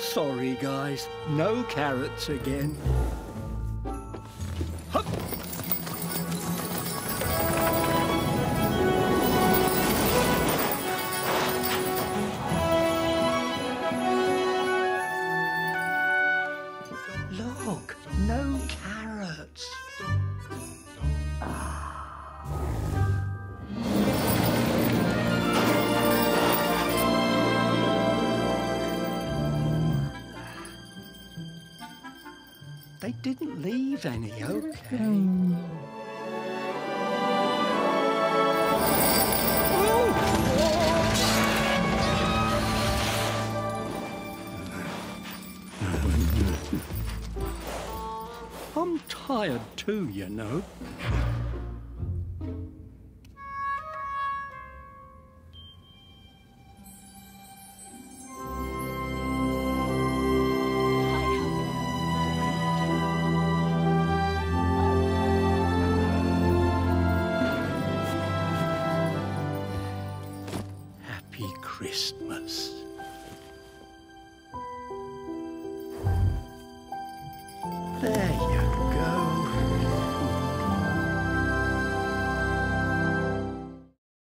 Sorry, guys. No carrots again. Hup. Look, no carrots. They didn't leave any, okay. I'm tired too, you know. Happy Christmas. There you go.